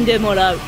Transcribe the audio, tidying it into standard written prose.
んでもらう。